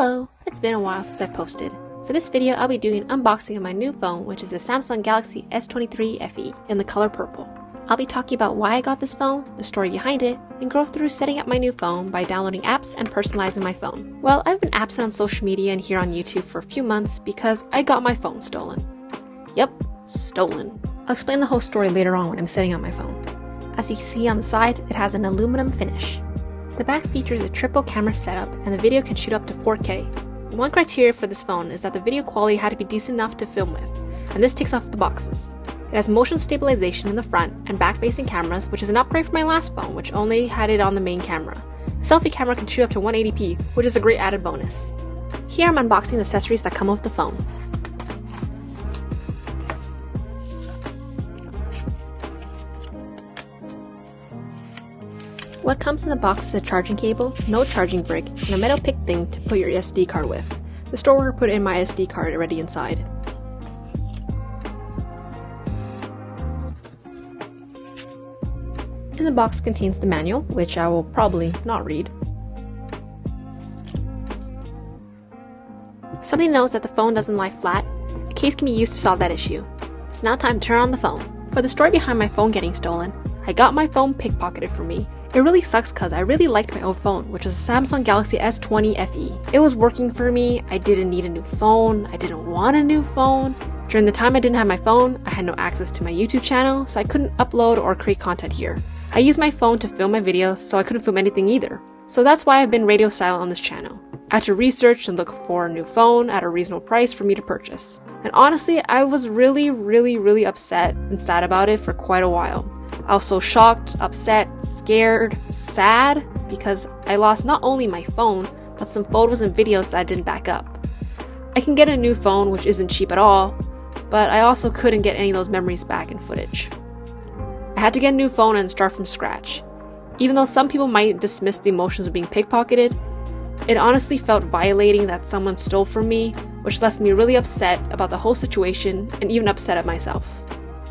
Hello, it's been a while since I've posted. For this video, I'll be doing an unboxing of my new phone, which is the Samsung Galaxy S23 FE in the color purple. I'll be talking about why I got this phone, the story behind it, and go through setting up my new phone by downloading apps and personalizing my phone. Well, I've been absent on social media and here on YouTube for a few months because I got my phone stolen. Yep, stolen. I'll explain the whole story later on when I'm setting up my phone. As you can see on the side, it has an aluminum finish. The back features a triple camera setup and the video can shoot up to 4K. One criteria for this phone is that the video quality had to be decent enough to film with, and this ticks off the boxes. It has motion stabilization in the front and back-facing cameras, which is an upgrade from my last phone, which only had it on the main camera. The selfie camera can shoot up to 180p, which is a great added bonus. Here I'm unboxing the accessories that come with the phone. What comes in the box is a charging cable, no charging brick, and a metal pick thing to put your SD card with. The store worker put in my SD card already inside. And the box contains the manual, which I will probably not read. Something to note is that the phone doesn't lie flat. A case can be used to solve that issue. It's now time to turn on the phone. For the story behind my phone getting stolen, I got my phone pickpocketed from me. It really sucks because I really liked my old phone, which was a Samsung Galaxy S20 FE. It was working for me, I didn't need a new phone, I didn't want a new phone. During the time I didn't have my phone, I had no access to my YouTube channel, so I couldn't upload or create content here. I used my phone to film my videos, so I couldn't film anything either. So that's why I've been radio silent on this channel. I had to research and look for a new phone at a reasonable price for me to purchase. And honestly, I was really upset and sad about it for quite a while. I was so shocked, upset, scared, sad, because I lost not only my phone, but some photos and videos that I didn't back up. I can get a new phone, which isn't cheap at all, but I also couldn't get any of those memories back in footage. I had to get a new phone and start from scratch. Even though some people might dismiss the emotions of being pickpocketed, it honestly felt violating that someone stole from me, which left me really upset about the whole situation and even upset at myself.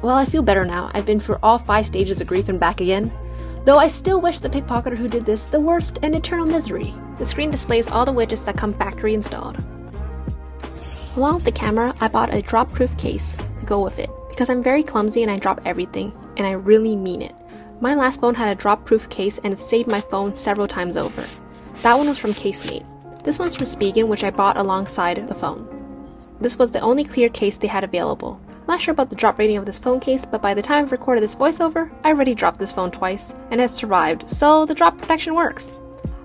Well, I feel better now. I've been through all 5 stages of grief and back again. Though I still wish the pickpocketer who did this the worst and eternal misery. The screen displays all the widgets that come factory installed. Along with the camera, I bought a drop-proof case to go with it because I'm very clumsy and I drop everything, and I really mean it. My last phone had a drop-proof case and it saved my phone several times over. That one was from CaseMate. This one's from Spigen, which I bought alongside the phone. This was the only clear case they had available. Not sure about the drop rating of this phone case, but by the time I've recorded this voiceover, I already dropped this phone twice and it's survived, so the drop protection works.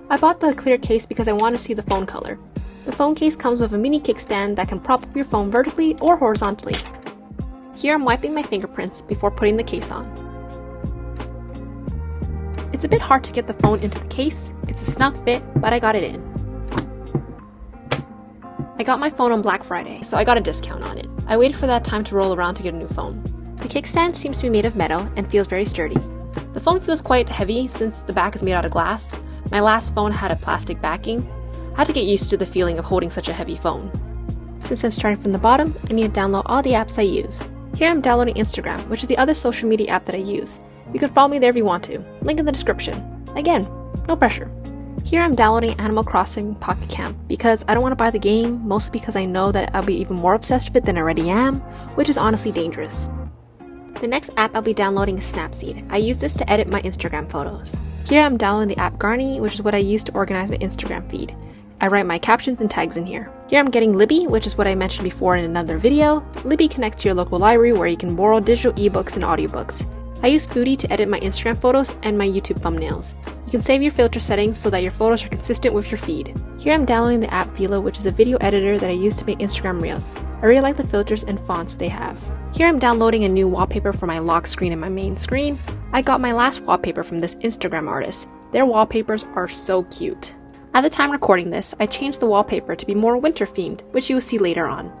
I bought the clear case because I want to see the phone color. The phone case comes with a mini kickstand that can prop up your phone vertically or horizontally. Here I'm wiping my fingerprints before putting the case on. It's a bit hard to get the phone into the case, it's a snug fit, but I got it in. I got my phone on Black Friday, so I got a discount on it. I waited for that time to roll around to get a new phone. The kickstand seems to be made of metal and feels very sturdy. The phone feels quite heavy since the back is made out of glass. My last phone had a plastic backing. I had to get used to the feeling of holding such a heavy phone. Since I'm starting from the bottom, I need to download all the apps I use. Here I'm downloading Instagram, which is the other social media app that I use. You can follow me there if you want to. Link in the description. Again, no pressure. Here I'm downloading Animal Crossing Pocket Camp because I don't want to buy the game, mostly because I know that I'll be even more obsessed with it than I already am, which is honestly dangerous. The next app I'll be downloading is Snapseed. I use this to edit my Instagram photos. Here I'm downloading the app Garney, which is what I use to organize my Instagram feed. I write my captions and tags in here. Here I'm getting Libby, which is what I mentioned before in another video. Libby connects to your local library where you can borrow digital ebooks and audiobooks. I use Foodie to edit my Instagram photos and my YouTube thumbnails. You can save your filter settings so that your photos are consistent with your feed. Here I'm downloading the app Vila, which is a video editor that I use to make Instagram reels. I really like the filters and fonts they have. Here I'm downloading a new wallpaper for my lock screen and my main screen. I got my last wallpaper from this Instagram artist. Their wallpapers are so cute. At the time recording this, I changed the wallpaper to be more winter themed, which you will see later on.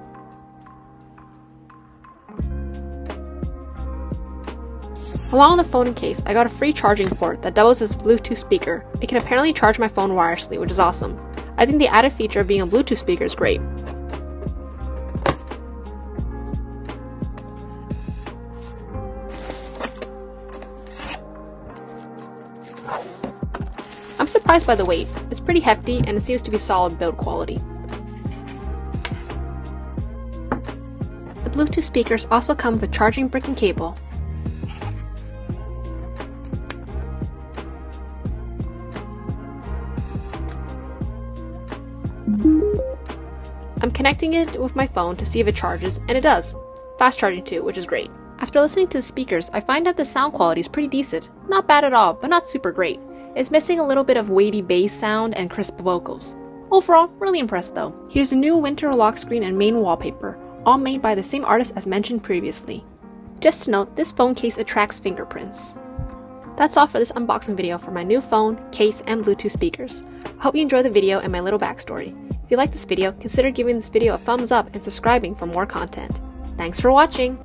Along with the phone and case, I got a free charging port that doubles as a Bluetooth speaker. It can apparently charge my phone wirelessly, which is awesome. I think the added feature of being a Bluetooth speaker is great. I'm surprised by the weight. It's pretty hefty and it seems to be solid build quality. Bluetooth speakers also come with charging brick and cable. I'm connecting it with my phone to see if it charges, and it does. Fast charging too, which is great. After listening to the speakers, I find that the sound quality is pretty decent. Not bad at all, but not super great. It's missing a little bit of weighty bass sound and crisp vocals. Overall, really impressed though. Here's the new winter lock screen and main wallpaper, all made by the same artist as mentioned previously. Just to note, this phone case attracts fingerprints. That's all for this unboxing video for my new phone, case, and Bluetooth speakers. I hope you enjoyed the video and my little backstory. If you like this video, consider giving this video a thumbs up and subscribing for more content. Thanks for watching!